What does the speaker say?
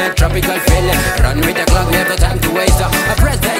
a tropical feeling. Run with the clock, never time to waste. I press that